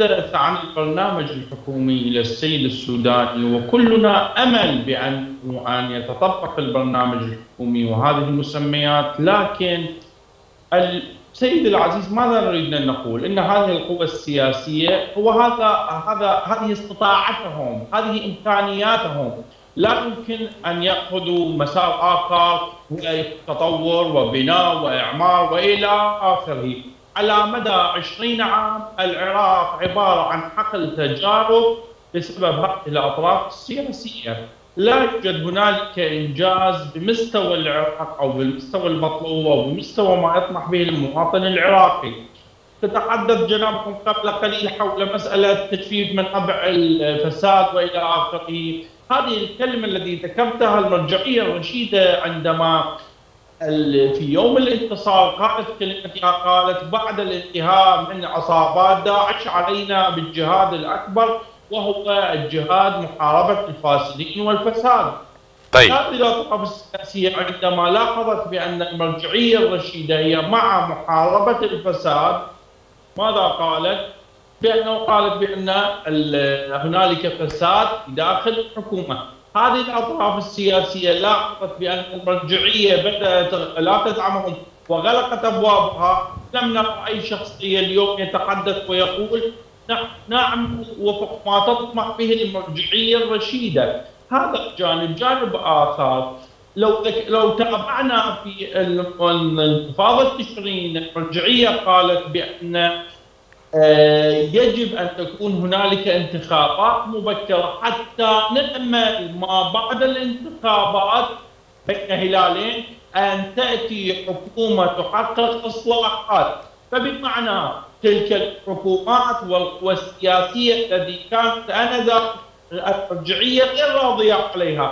نتحدث عن البرنامج الحكومي للسيد السوداني، وكلنا أمل بأن يتطبق البرنامج الحكومي وهذه المسميات. لكن السيد العزيز ماذا نريد أن نقول؟ إن هذه القوى السياسية هذه استطاعتهم، هذه إمكانياتهم، لا يمكن أن يأخذوا مسار آخر وتطور وبناء وإعمار وإلى آخره. على مدى 20 عام العراق عبارة عن حقل تجارب بسبب هذه الأطراف السياسية، لا يوجد هنالك إنجاز بمستوى العراق أو بالمستوى المطلوب أو بمستوى ما يطمح به المواطن العراقي. تتحدث جنابكم قبل قليل حول مسألة تجفيف منابع الفساد وإلى آخره. هذه الكلمة التي ذكرتها المرجعية الرشيدة عندما في يوم الانتصار قالت كلمتها، قالت بعد الانتهاء من عصابات داعش علينا بالجهاد الأكبر وهو الجهاد محاربة الفاسدين والفساد. طيب. هذه الأطراف السياسية عندما لاحظت بأن المرجعية الرشيدة هي مع محاربة الفساد، ماذا قالت؟ بأنه قالت بأن هنالك فساد داخل الحكومة. هذه الأطراف السياسية لاحظت بأن المرجعية بدأت لا تدعمهم وغلقت أبوابها. لم نرى أي شخصية اليوم يتحدث ويقول نعم وفق ما تطمح به المرجعية الرشيدة. هذا جانب. جانب آخر، لو تابعنا في انتفاضة تشرين المرجعية قالت بأن يجب أن تكون هنالك انتخابات مبكرة حتى نأمل ما بعد الانتخابات بين هلالين أن تأتي حكومة تحقق إصلاحات. فبمعنى تلك الحكومات والقوى السياسية التي كانت آنذاك المرجعية غير راضية عليها